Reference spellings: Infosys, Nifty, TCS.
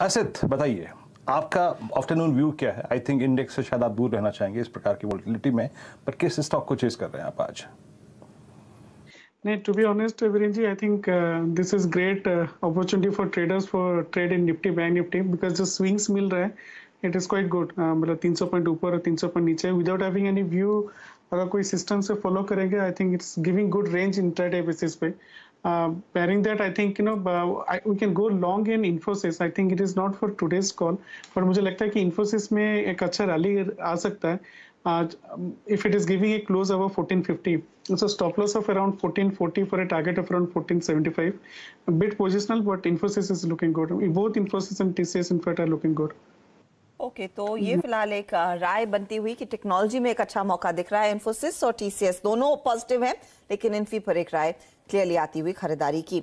असित, बताइए आपका afternoon view क्या है? आई थिंक इंडेक्स से शायद आप दूर रहना चाहेंगे इस प्रकार की वोलेटिलिटी में, पर किस स्टॉक को चेज कर रहे हैं आप आज? नहीं, to be honest Viren ji, I think this is great opportunity for traders for trade in Nifty, bank Nifty, because जो स्विंग्स मिल रहे हैं इट इज क्वाइट गुड। मतलब 300 पॉइंट ऊपर और 300 पॉइंट नीचे विदाउट हैविंग एनी व्यू। अगर कोई सिस्टम से फॉलो करेंगे I think it's giving good range intraday basis पे। Bearing that, I think we can go long in Infosys. I think it is not for today's call, but मुझे लगता है कि Infosys में एक अच्छा रैली आ सकता है आज, if it is giving a close above 1450, so stop loss of around 1440 for a target of around 1475. A bit positional, but Infosys is looking good. Both Infosys and TCS in fact are looking good. Okay तो ये फिलहाल एक राय बनती हुई कि technology में एक अच्छा मौका दिख रहा है। इन्फोसिस और टीसीएस दोनों पॉजिटिव हैं, लेकिन इन्फी पर एक राय क्लियरली आती हुई खरीदारी की।